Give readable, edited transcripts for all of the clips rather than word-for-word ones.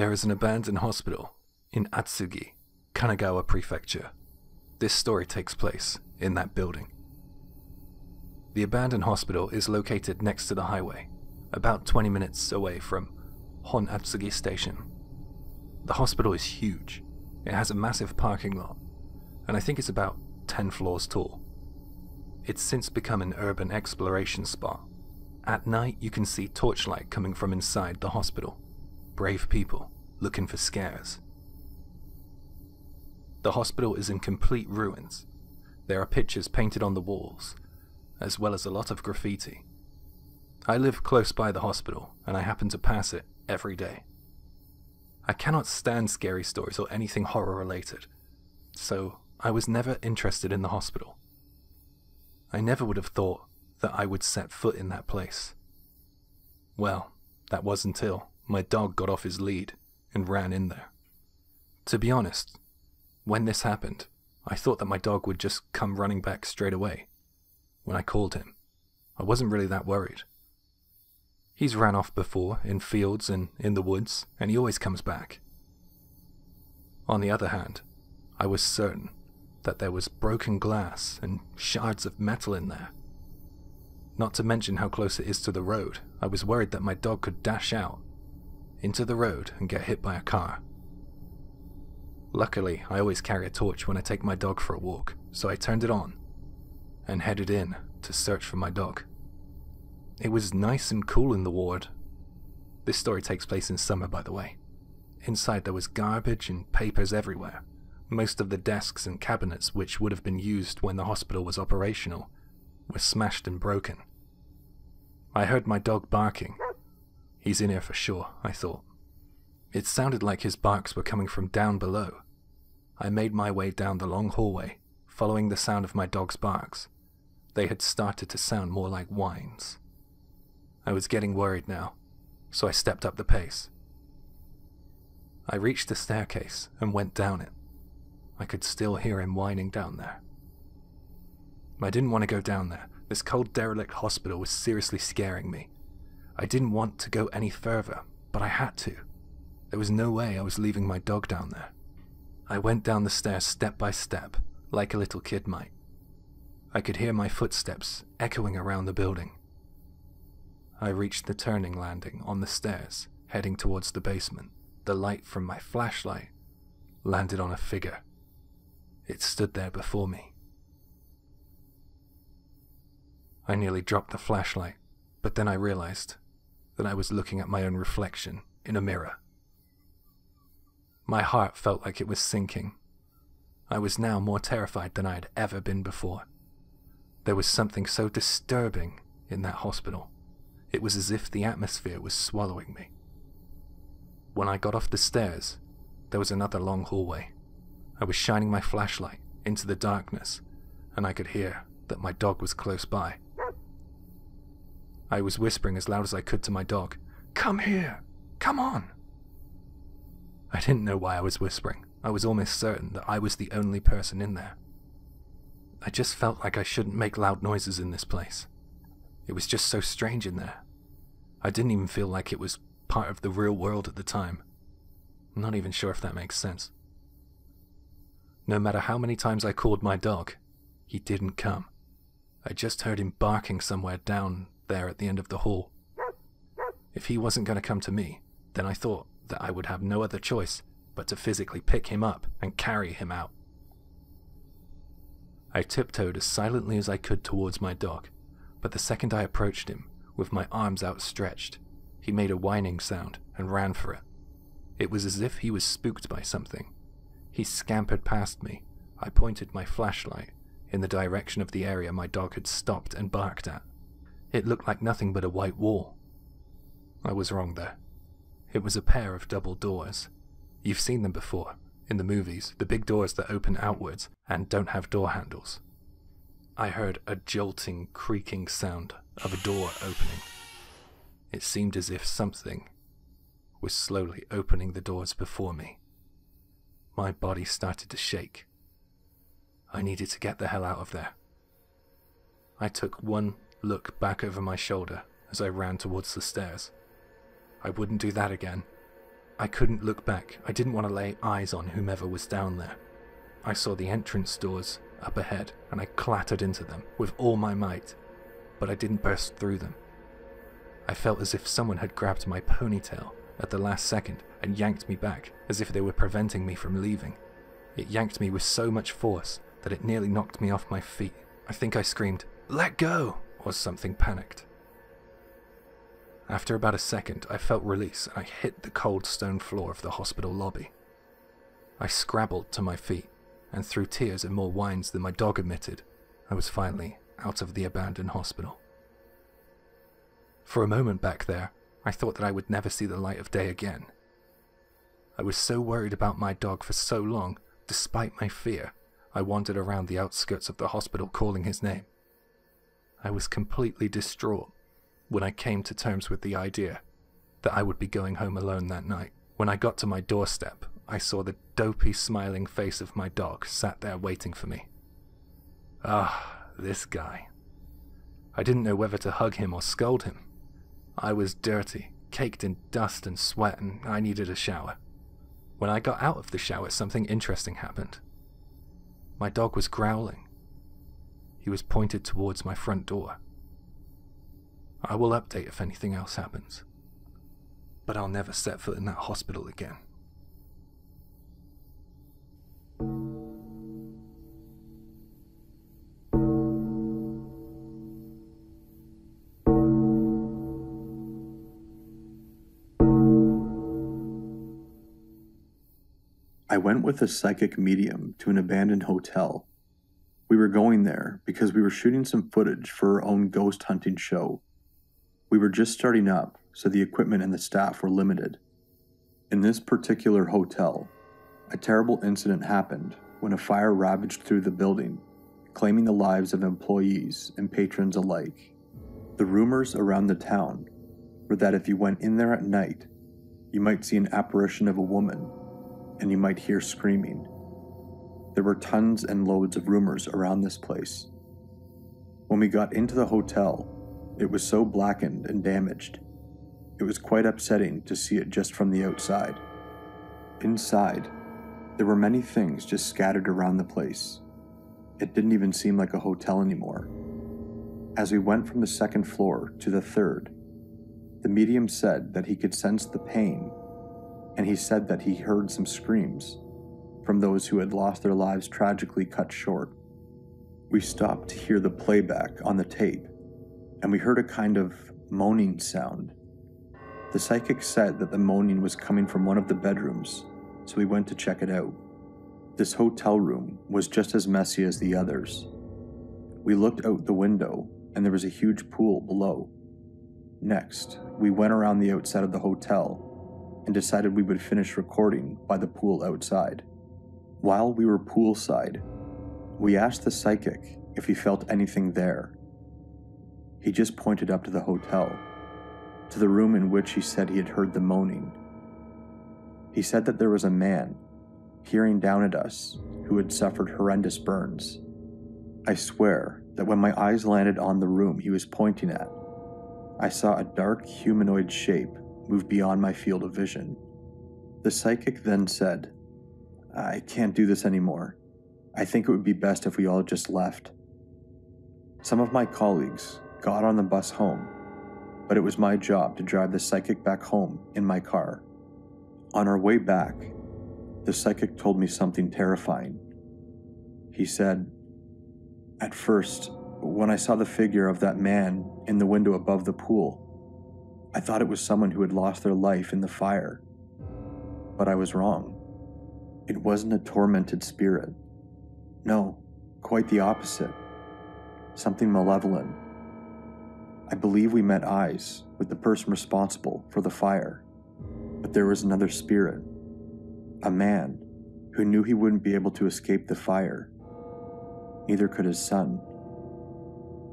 There is an abandoned hospital in Atsugi, Kanagawa Prefecture. This story takes place in that building. The abandoned hospital is located next to the highway, about 20 minutes away from Hon Atsugi Station. The hospital is huge. It has a massive parking lot, and I think it's about 10 floors tall. It's since become an urban exploration spot. At night, you can see torchlight coming from inside the hospital. Brave people looking for scares. The hospital is in complete ruins. There are pictures painted on the walls, as well as a lot of graffiti. I live close by the hospital, and I happen to pass it every day. I cannot stand scary stories or anything horror-related, so I was never interested in the hospital. I never would have thought that I would set foot in that place. Well, that was until my dog got off his lead and ran in there. To be honest, when this happened, I thought that my dog would just come running back straight away. When I called him, I wasn't really that worried. He's ran off before, in fields and in the woods, and he always comes back. On the other hand, I was certain that there was broken glass and shards of metal in there. Not to mention how close it is to the road, I was worried that my dog could dash out into the road and get hit by a car. Luckily, I always carry a torch when I take my dog for a walk, so I turned it on and headed in to search for my dog. It was nice and cool in the ward. This story takes place in summer, by the way. Inside there was garbage and papers everywhere. Most of the desks and cabinets which would have been used when the hospital was operational were smashed and broken. I heard my dog barking. He's in here for sure, I thought. It sounded like his barks were coming from down below. I made my way down the long hallway, following the sound of my dog's barks. They had started to sound more like whines. I was getting worried now, so I stepped up the pace. I reached the staircase and went down it. I could still hear him whining down there. I didn't want to go down there. This cold, derelict hospital was seriously scaring me. I didn't want to go any further, but I had to. There was no way I was leaving my dog down there. I went down the stairs step by step, like a little kid might. I could hear my footsteps echoing around the building. I reached the turning landing on the stairs, heading towards the basement. The light from my flashlight landed on a figure. It stood there before me. I nearly dropped the flashlight, but then I realized that I was looking at my own reflection in a mirror. My heart felt like it was sinking. I was now more terrified than I had ever been before. There was something so disturbing in that hospital. It was as if the atmosphere was swallowing me. When I got off the stairs, there was another long hallway. I was shining my flashlight into the darkness, and I could hear that my dog was close by. I was whispering as loud as I could to my dog, "Come here! Come on!" I didn't know why I was whispering. I was almost certain that I was the only person in there. I just felt like I shouldn't make loud noises in this place. It was just so strange in there. I didn't even feel like it was part of the real world at the time. I'm not even sure if that makes sense. No matter how many times I called my dog, he didn't come. I just heard him barking somewhere down there at the end of the hall. If he wasn't going to come to me, then I thought that I would have no other choice but to physically pick him up and carry him out. I tiptoed as silently as I could towards my dog. But the second I approached him, with my arms outstretched, he made a whining sound and ran for it. It was as if he was spooked by something. He scampered past me. I pointed my flashlight in the direction of the area my dog had stopped and barked at. It looked like nothing but a white wall. I was wrong there. It was a pair of double doors. You've seen them before, in the movies, the big doors that open outwards and don't have door handles. I heard a jolting, creaking sound of a door opening. It seemed as if something was slowly opening the doors before me. My body started to shake. I needed to get the hell out of there. I took one look back over my shoulder as I ran towards the stairs. I wouldn't do that again. I couldn't look back. I didn't want to lay eyes on whomever was down there. I saw the entrance doors up ahead, and I clattered into them with all my might, but I didn't burst through them. I felt as if someone had grabbed my ponytail at the last second and yanked me back, as if they were preventing me from leaving. It yanked me with so much force that it nearly knocked me off my feet. I think I screamed, "Let go!" or something panicked. After about a second, I felt release and I hit the cold stone floor of the hospital lobby. I scrabbled to my feet, and through tears and more whines than my dog emitted, I was finally out of the abandoned hospital. For a moment back there, I thought that I would never see the light of day again. I was so worried about my dog for so long, despite my fear, I wandered around the outskirts of the hospital calling his name. I was completely distraught when I came to terms with the idea that I would be going home alone that night. When I got to my doorstep, I saw the dopey, smiling face of my dog sat there waiting for me. Ah, this guy. I didn't know whether to hug him or scold him. I was dirty, caked in dust and sweat, and I needed a shower. When I got out of the shower, something interesting happened. My dog was growling. He was pointed towards my front door. I will update if anything else happens, but I'll never set foot in that hospital again. I went with a psychic medium to an abandoned hotel. We were going there because we were shooting some footage for our own ghost hunting show. We were just starting up, so the equipment and the staff were limited. In this particular hotel, a terrible incident happened when a fire ravaged through the building, claiming the lives of employees and patrons alike. The rumors around the town were that if you went in there at night, you might see an apparition of a woman, and you might hear screaming. There were tons and loads of rumors around this place. When we got into the hotel, it was so blackened and damaged, it was quite upsetting to see it just from the outside. Inside, there were many things just scattered around the place. It didn't even seem like a hotel anymore. As we went from the second floor to the third, the medium said that he could sense the pain, and he said that he heard some screams from those who had lost their lives tragically cut short. We stopped to hear the playback on the tape, and we heard a kind of moaning sound. The psychic said that the moaning was coming from one of the bedrooms, so we went to check it out. This hotel room was just as messy as the others. We looked out the window, and there was a huge pool below. Next, we went around the outside of the hotel and decided we would finish recording by the pool outside. While we were poolside, we asked the psychic if he felt anything there. He just pointed up to the hotel, to the room in which he said he had heard the moaning. He said that there was a man peering down at us who had suffered horrendous burns. I swear that when my eyes landed on the room he was pointing at, I saw a dark humanoid shape move beyond my field of vision. The psychic then said, "I can't do this anymore. I think it would be best if we all just left." Some of my colleagues got on the bus home, but it was my job to drive the psychic back home in my car. On our way back, the psychic told me something terrifying. He said, "At first, when I saw the figure of that man in the window above the pool, I thought it was someone who had lost their life in the fire. But I was wrong. It wasn't a tormented spirit. No, quite the opposite. Something malevolent. I believe we met eyes with the person responsible for the fire, but there was another spirit, a man who knew he wouldn't be able to escape the fire. Neither could his son.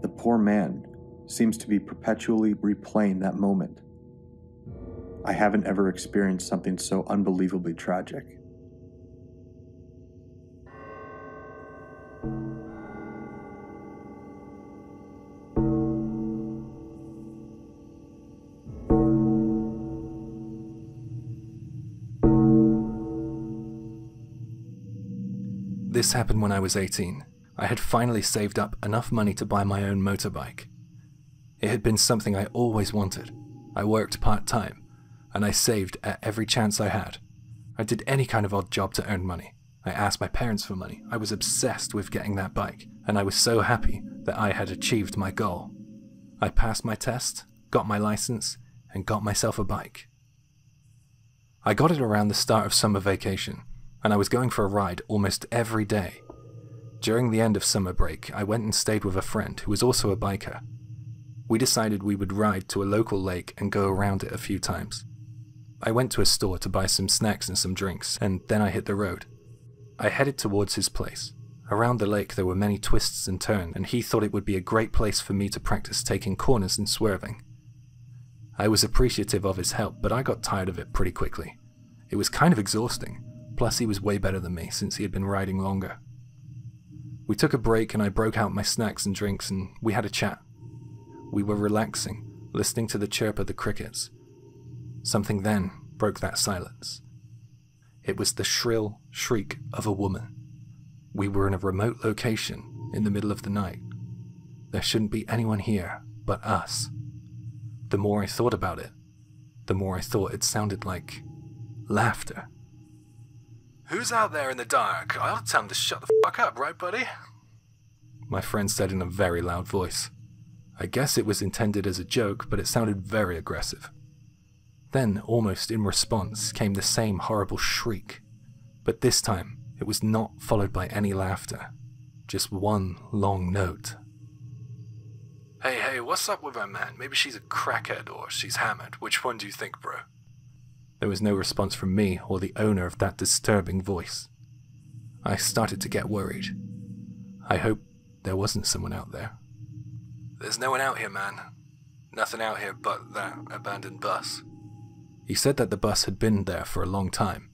The poor man seems to be perpetually replaying that moment. I haven't ever experienced something so unbelievably tragic." This happened when I was 18. I had finally saved up enough money to buy my own motorbike. It had been something I always wanted. I worked part-time, and I saved at every chance I had. I did any kind of odd job to earn money. I asked my parents for money. I was obsessed with getting that bike, and I was so happy that I had achieved my goal. I passed my test, got my license, and got myself a bike. I got it around the start of summer vacation, and I was going for a ride almost every day. During the end of summer break, I went and stayed with a friend who was also a biker. We decided we would ride to a local lake and go around it a few times. I went to a store to buy some snacks and some drinks, and then I hit the road. I headed towards his place. Around the lake there were many twists and turns, and he thought it would be a great place for me to practice taking corners and swerving. I was appreciative of his help, but I got tired of it pretty quickly. It was kind of exhausting, plus he was way better than me since he had been riding longer. We took a break and I broke out my snacks and drinks and we had a chat. We were relaxing, listening to the chirp of the crickets. Something then broke that silence. It was the shrill shriek of a woman. We were in a remote location in the middle of the night. There shouldn't be anyone here but us. The more I thought about it, the more I thought it sounded like laughter. "Who's out there in the dark? I'll tell him to shut the fuck up, right buddy?" my friend said in a very loud voice. I guess it was intended as a joke, but it sounded very aggressive. Then, almost in response, came the same horrible shriek. But this time, it was not followed by any laughter. Just one long note. Hey, what's up with her, man? Maybe she's a crackhead or she's hammered. Which one do you think, bro?" There was no response from me or the owner of that disturbing voice. I started to get worried. I hope there wasn't someone out there. "There's no one out here, man. Nothing out here but that abandoned bus." He said that the bus had been there for a long time.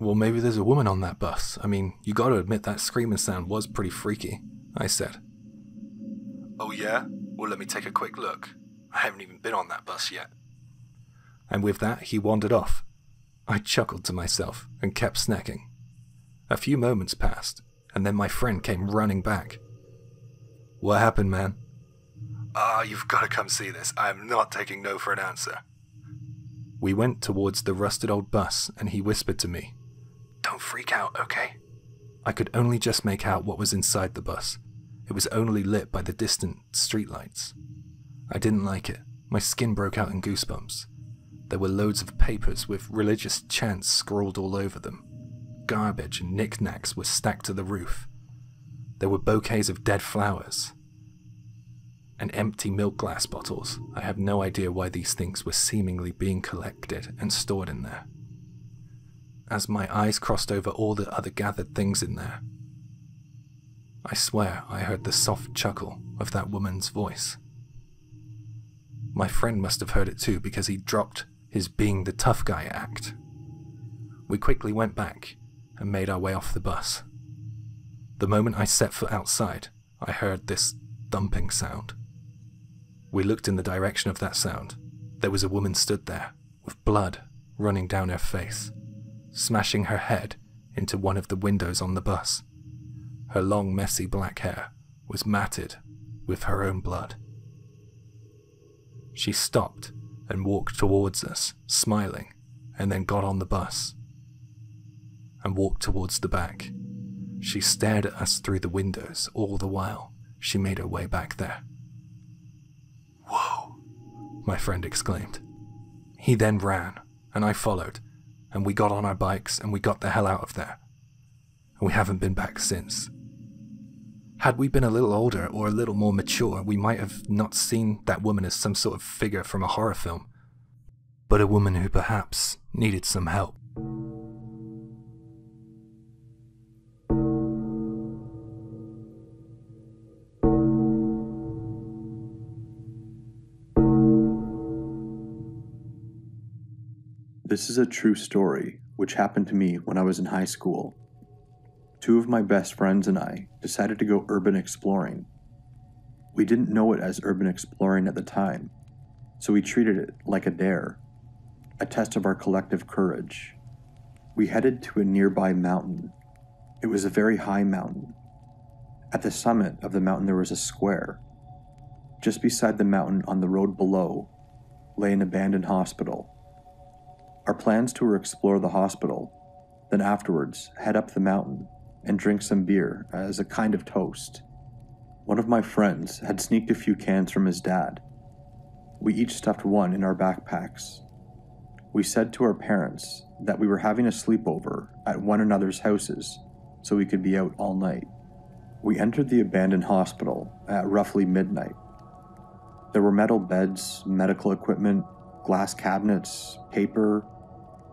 "Well, maybe there's a woman on that bus. I mean, you gotta admit that screaming sound was pretty freaky," I said. "Oh yeah? Well, let me take a quick look. I haven't even been on that bus yet." And with that, he wandered off. I chuckled to myself and kept snacking. A few moments passed, and then my friend came running back. "What happened, man?" "Ah, you've gotta come see this. I'm not taking no for an answer." We went towards the rusted old bus, and he whispered to me, "Don't freak out, okay?" I could only just make out what was inside the bus. It was only lit by the distant streetlights. I didn't like it. My skin broke out in goosebumps. There were loads of papers with religious chants scrawled all over them. Garbage and knickknacks were stacked to the roof. There were bouquets of dead flowers and empty milk glass bottles. I have no idea why these things were seemingly being collected and stored in there. As my eyes crossed over all the other gathered things in there, I swear I heard the soft chuckle of that woman's voice. My friend must have heard it too, because he dropped his being the tough guy act. We quickly went back and made our way off the bus. The moment I set foot outside, I heard this thumping sound. We looked in the direction of that sound. There was a woman stood there, with blood running down her face, smashing her head into one of the windows on the bus. Her long, messy black hair was matted with her own blood. She stopped and walked towards us, smiling, and then got on the bus and walked towards the back. She stared at us through the windows all the while she made her way back there. "Whoa," my friend exclaimed. He then ran, and I followed, and we got on our bikes and we got the hell out of there. And we haven't been back since. Had we been a little older or a little more mature, we might have not seen that woman as some sort of figure from a horror film, but a woman who perhaps needed some help. This is a true story, which happened to me when I was in high school. Two of my best friends and I decided to go urban exploring. We didn't know it as urban exploring at the time, so we treated it like a dare, a test of our collective courage. We headed to a nearby mountain. It was a very high mountain. At the summit of the mountain there was a square. Just beside the mountain, on the road below, lay an abandoned hospital. Our plans to explore the hospital, then afterwards head up the mountain and drink some beer as a kind of toast. One of my friends had sneaked a few cans from his dad. We each stuffed one in our backpacks. We said to our parents that we were having a sleepover at one another's houses so we could be out all night. We entered the abandoned hospital at roughly midnight. There were metal beds, medical equipment, glass cabinets, paper,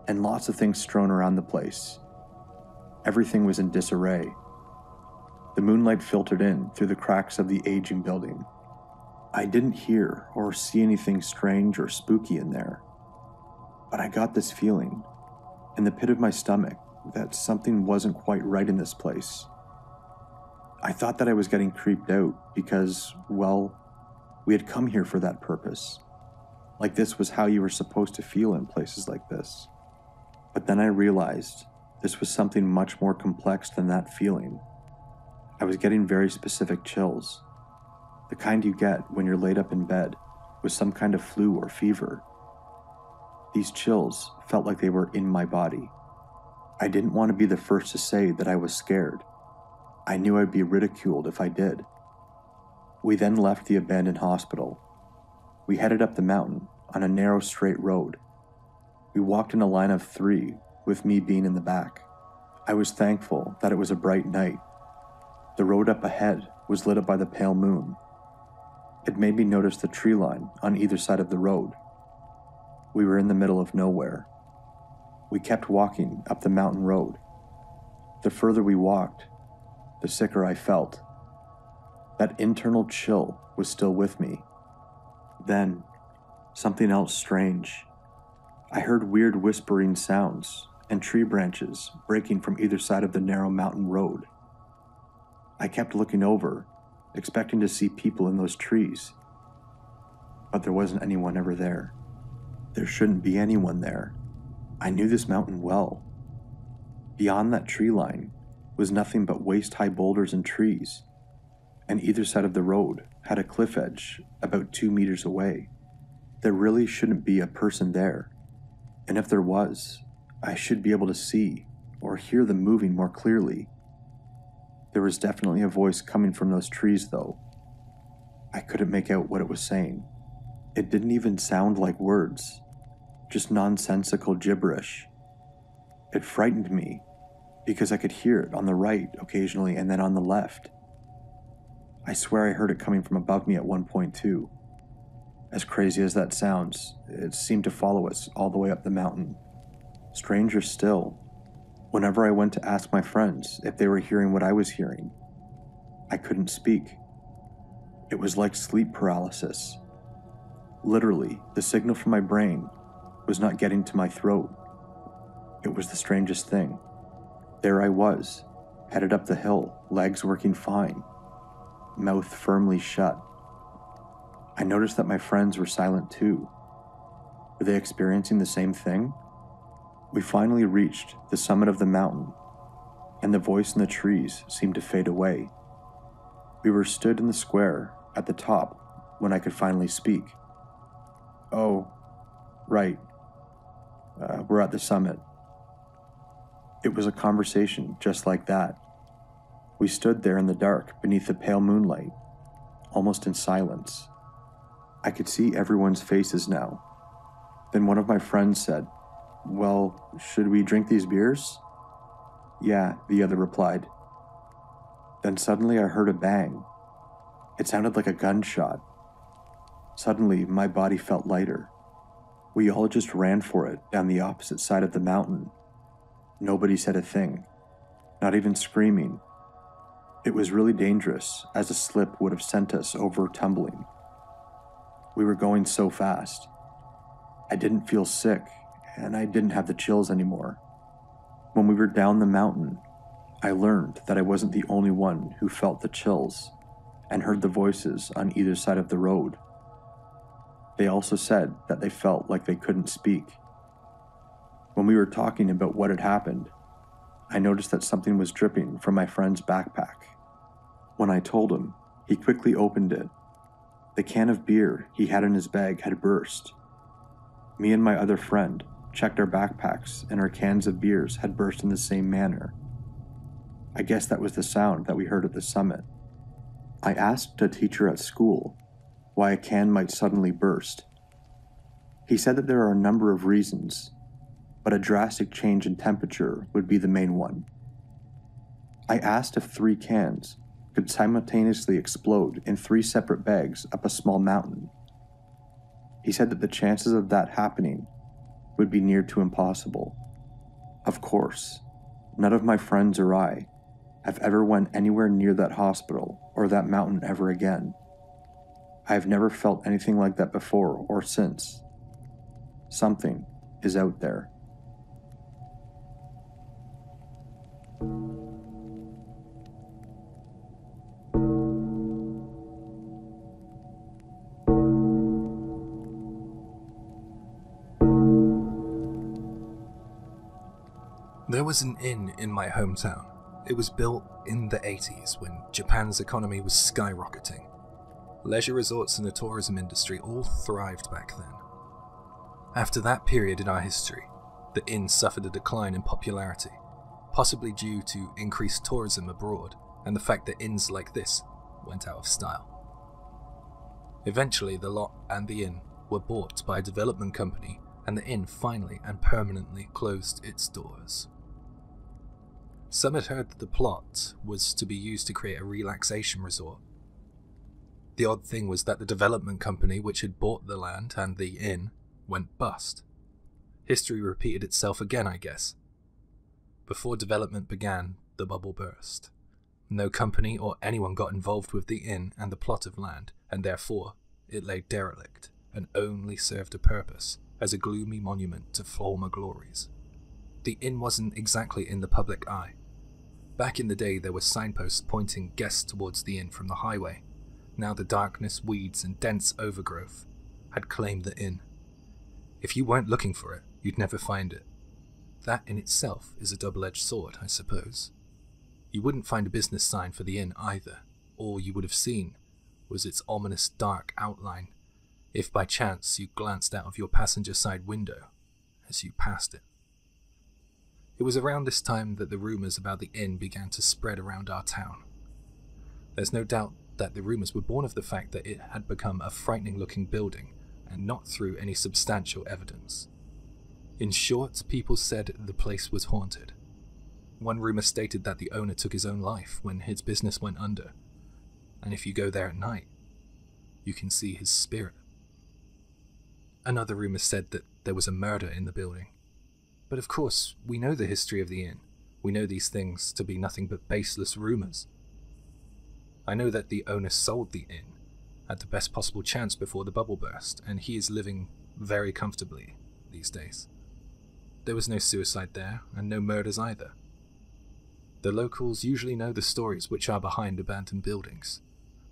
and lots of things strewn around the place. Everything was in disarray. The moonlight filtered in through the cracks of the aging building. I didn't hear or see anything strange or spooky in there, but I got this feeling in the pit of my stomach that something wasn't quite right in this place. I thought that I was getting creeped out because, well, we had come here for that purpose. Like this was how you were supposed to feel in places like this. But then I realized this was something much more complex than that feeling. I was getting very specific chills, the kind you get when you're laid up in bed with some kind of flu or fever. These chills felt like they were in my body. I didn't want to be the first to say that I was scared. I knew I'd be ridiculed if I did. We then left the abandoned hospital. We headed up the mountain on a narrow, straight road. We walked in a line of 3, with me being in the back. I was thankful that it was a bright night. The road up ahead was lit up by the pale moon. It made me notice the tree line on either side of the road. We were in the middle of nowhere. We kept walking up the mountain road. The further we walked, the sicker I felt. That internal chill was still with me. Then, something else strange. I heard weird whispering sounds and tree branches breaking from either side of the narrow mountain road. I kept looking over, expecting to see people in those trees, but there wasn't anyone ever there. There shouldn't be anyone there. I knew this mountain well. Beyond that tree line was nothing but waist-high boulders and trees, and either side of the road had a cliff edge about 2 meters away. There really shouldn't be a person there, and if there was, I should be able to see or hear them moving more clearly. There was definitely a voice coming from those trees, though. I couldn't make out what it was saying. It didn't even sound like words, just nonsensical gibberish. It frightened me because I could hear it on the right occasionally and then on the left. I swear I heard it coming from above me at one point too. As crazy as that sounds, it seemed to follow us all the way up the mountain. Stranger still, whenever I went to ask my friends if they were hearing what I was hearing, I couldn't speak. It was like sleep paralysis. Literally, the signal from my brain was not getting to my throat. It was the strangest thing. There I was, headed up the hill, legs working fine, mouth firmly shut. I noticed that my friends were silent too. Were they experiencing the same thing? We finally reached the summit of the mountain, and the voice in the trees seemed to fade away. We were stood in the square at the top when I could finally speak. Oh, right. We're at the summit. It was a conversation just like that. We stood there in the dark beneath the pale moonlight, almost in silence. I could see everyone's faces now. Then one of my friends said, "Well, should we drink these beers?" "Yeah," the other replied. Then suddenly I heard a bang. It sounded like a gunshot. Suddenly, my body felt lighter. We all just ran for it down the opposite side of the mountain. Nobody said a thing, not even screaming. It was really dangerous, as a slip would have sent us over tumbling. We were going so fast. I didn't feel sick, and I didn't have the chills anymore. When we were down the mountain, I learned that I wasn't the only one who felt the chills and heard the voices on either side of the road. They also said that they felt like they couldn't speak. When we were talking about what had happened, I noticed that something was dripping from my friend's backpack. When I told him, he quickly opened it. The can of beer he had in his bag had burst. Me and my other friend checked our backpacks, and our cans of beers had burst in the same manner. I guess that was the sound that we heard at the summit. I asked a teacher at school why a can might suddenly burst. He said that there are a number of reasons, but a drastic change in temperature would be the main one. I asked if 3 cans could simultaneously explode in 3 separate bags up a small mountain. He said that the chances of that happening would be near to impossible. Of course, none of my friends or I have ever went anywhere near that hospital or that mountain ever again. I have never felt anything like that before or since. Something is out there. There was an inn in my hometown. It was built in the 80s when Japan's economy was skyrocketing. Leisure resorts and the tourism industry all thrived back then. After that period in our history, the inn suffered a decline in popularity, possibly due to increased tourism abroad and the fact that inns like this went out of style. Eventually, the lot and the inn were bought by a development company, and the inn finally and permanently closed its doors. Some had heard that the plot was to be used to create a relaxation resort. The odd thing was that the development company which had bought the land and the inn went bust. History repeated itself again, I guess. Before development began, the bubble burst. No company or anyone got involved with the inn and the plot of land, and therefore it lay derelict and only served a purpose as a gloomy monument to former glories. The inn wasn't exactly in the public eye. Back in the day, there were signposts pointing guests towards the inn from the highway. Now the darkness, weeds, and dense overgrowth had claimed the inn. If you weren't looking for it, you'd never find it. That in itself is a double-edged sword, I suppose. You wouldn't find a business sign for the inn either. All you would have seen was its ominous dark outline, if by chance you glanced out of your passenger side window as you passed it. It was around this time that the rumours about the inn began to spread around our town. There's no doubt that the rumours were born of the fact that it had become a frightening-looking building, and not through any substantial evidence. In short, people said the place was haunted. One rumour stated that the owner took his own life when his business went under, and if you go there at night, you can see his spirit. Another rumour said that there was a murder in the building. But of course, we know the history of the inn. We know these things to be nothing but baseless rumours. I know that the owner sold the inn at the best possible chance before the bubble burst, and he is living very comfortably these days. There was no suicide there, and no murders either. The locals usually know the stories which are behind abandoned buildings,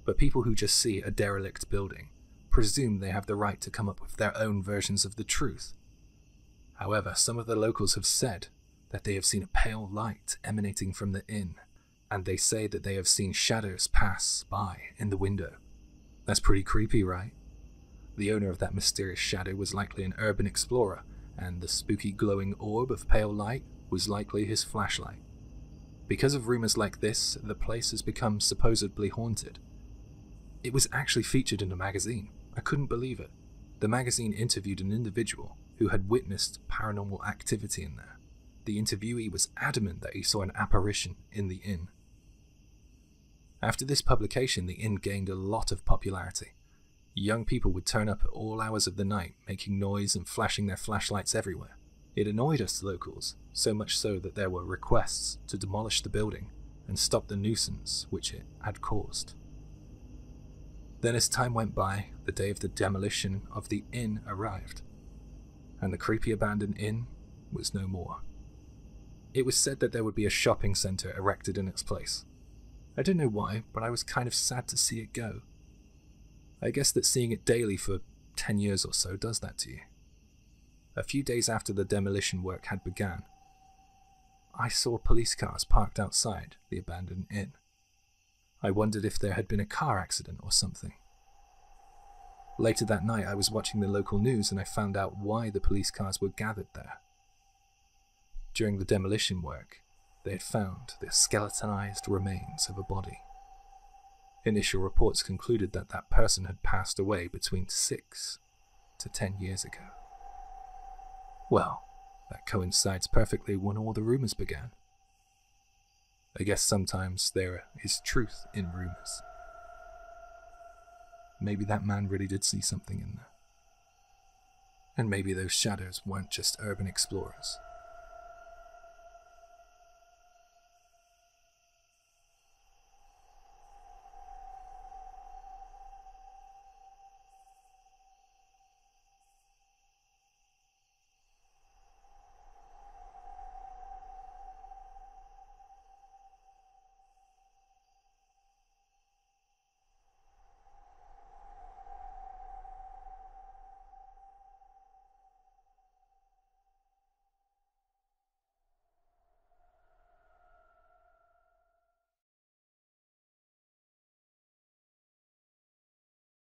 but people who just see a derelict building presume they have the right to come up with their own versions of the truth. However, some of the locals have said that they have seen a pale light emanating from the inn, and they say that they have seen shadows pass by in the window. That's pretty creepy, right? The owner of that mysterious shadow was likely an urban explorer, and the spooky glowing orb of pale light was likely his flashlight. Because of rumours like this, the place has become supposedly haunted. It was actually featured in a magazine. I couldn't believe it. The magazine interviewed an individual who had witnessed paranormal activity in there. The interviewee was adamant that he saw an apparition in the inn. After this publication, the inn gained a lot of popularity. Young people would turn up at all hours of the night, making noise and flashing their flashlights everywhere. It annoyed us locals, so much so that there were requests to demolish the building and stop the nuisance which it had caused. Then as time went by, the day of the demolition of the inn arrived, and the creepy abandoned inn was no more. It was said that there would be a shopping centre erected in its place. I don't know why, but I was kind of sad to see it go. I guess that seeing it daily for 10 years or so does that to you. A few days after the demolition work had begun, I saw police cars parked outside the abandoned inn. I wondered if there had been a car accident or something. Later that night, I was watching the local news and I found out why the police cars were gathered there. During the demolition work, they had found the skeletonized remains of a body. Initial reports concluded that that person had passed away between 6 to 10 years ago. Well, that coincides perfectly when all the rumors began. I guess sometimes there is truth in rumors. Maybe that man really did see something in there. And maybe those shadows weren't just urban explorers.